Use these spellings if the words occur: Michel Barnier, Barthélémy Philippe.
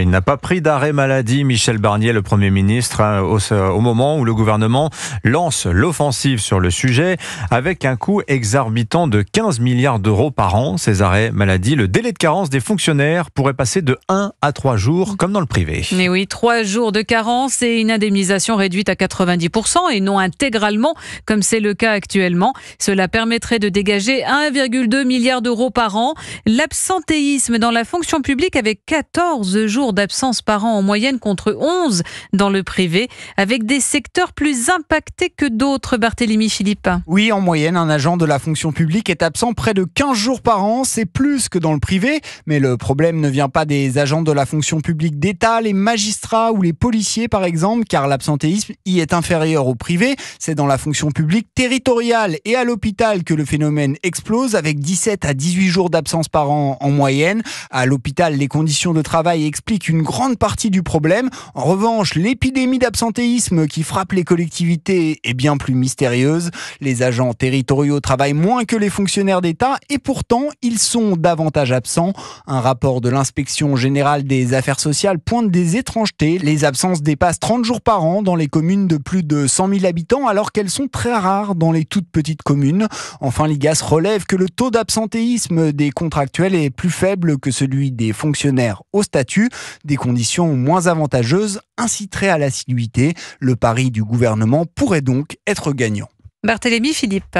Il n'a pas pris d'arrêt maladie, Michel Barnier, le Premier ministre, au moment où le gouvernement lance l'offensive sur le sujet, avec un coût exorbitant de 15 milliards d'euros par an. Ces arrêts maladie, le délai de carence des fonctionnaires pourrait passer de 1 à 3 jours, comme dans le privé. Mais oui, 3 jours de carence et une indemnisation réduite à 90% et non intégralement, comme c'est le cas actuellement. Cela permettrait de dégager 1,2 milliard d'euros par an. L'absentéisme dans la fonction publique avec 14 jours d'absence par an en moyenne contre 11 dans le privé, avec des secteurs plus impactés que d'autres, Barthélémy Philippe. Oui, en moyenne, un agent de la fonction publique est absent près de 15 jours par an, c'est plus que dans le privé, mais le problème ne vient pas des agents de la fonction publique d'État, les magistrats ou les policiers par exemple, car l'absentéisme y est inférieur au privé, c'est dans la fonction publique territoriale et à l'hôpital que le phénomène explose, avec 17 à 18 jours d'absence par an en moyenne. À l'hôpital, les conditions de travail explique une grande partie du problème. En revanche, l'épidémie d'absentéisme qui frappe les collectivités est bien plus mystérieuse. Les agents territoriaux travaillent moins que les fonctionnaires d'État et pourtant, ils sont davantage absents. Un rapport de l'inspection générale des affaires sociales pointe des étrangetés. Les absences dépassent 30 jours par an dans les communes de plus de 100 000 habitants alors qu'elles sont très rares dans les toutes petites communes. Enfin, l'IGAS relève que le taux d'absentéisme des contractuels est plus faible que celui des fonctionnaires au statut. Des conditions moins avantageuses inciteraient à l'assiduité. Le pari du gouvernement pourrait donc être gagnant. Barthélémy Philippe.